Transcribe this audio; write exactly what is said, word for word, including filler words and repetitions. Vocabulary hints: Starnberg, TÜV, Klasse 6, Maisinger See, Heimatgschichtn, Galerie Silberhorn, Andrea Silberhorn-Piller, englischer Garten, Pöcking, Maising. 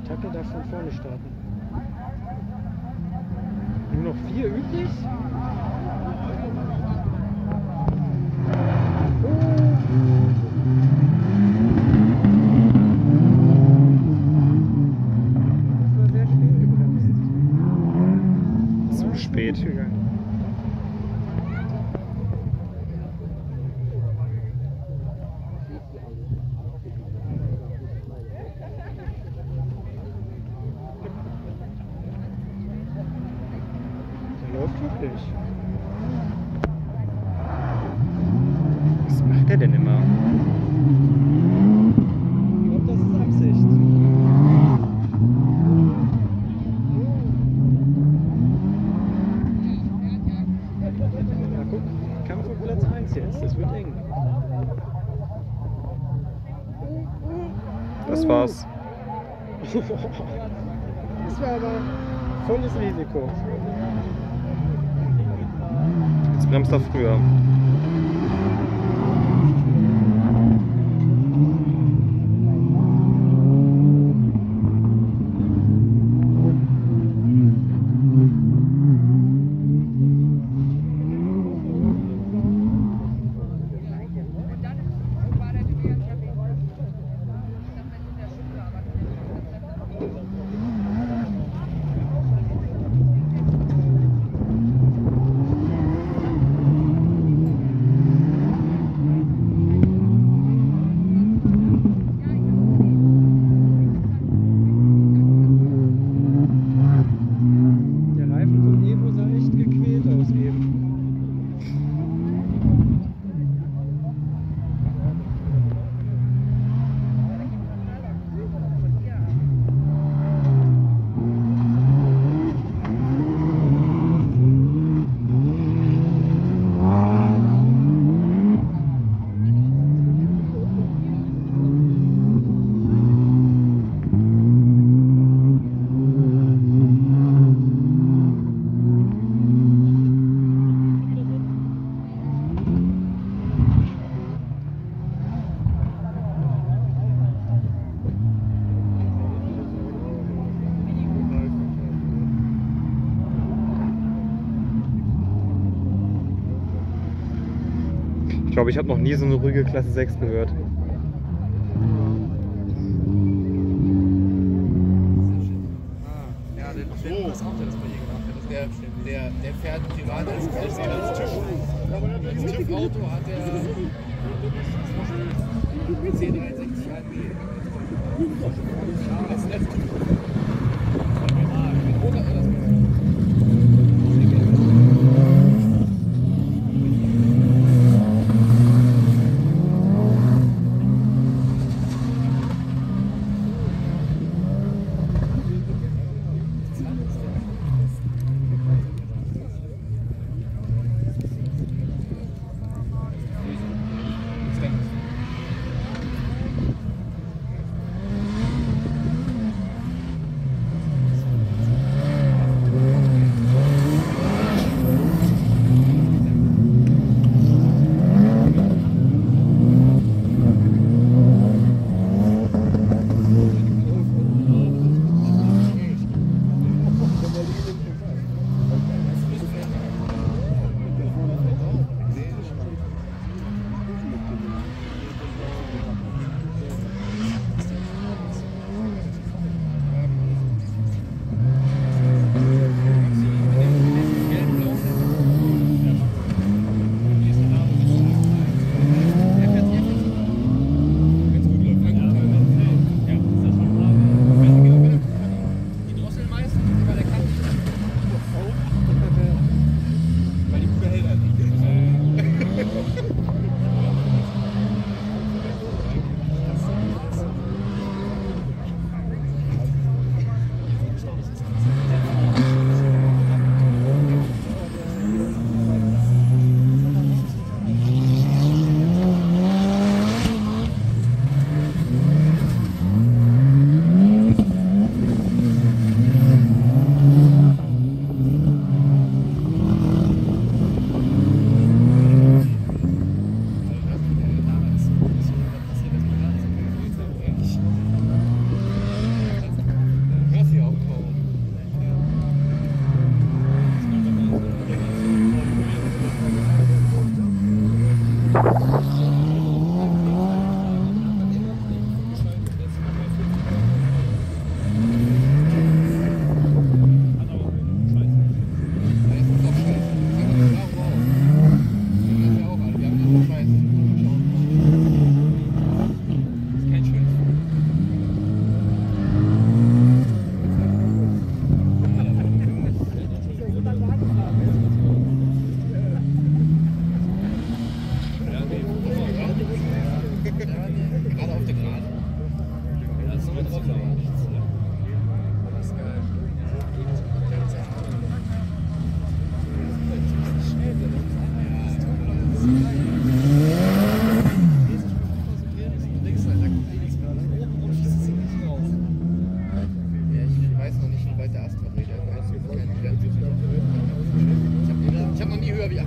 Gut, Tacke darf von vorne starten. Nur noch vier übrig. Was macht der denn immer? Ich glaube, das ist Absicht. Na guck, Kampf auf Platz eins jetzt, das wird eng. Das war's. Das war aber volles Risiko. Bremst da früher. Ich glaube, ich habe noch nie so eine ruhige Klasse sechs gehört. Ja, den Film das auch jetzt bei ihr gemacht hat. Der, der, der fährt privat als TÜV. TÜV Auto hat er zehn Komma sechzig H P. Als letztes. Ich habe noch nie höher wie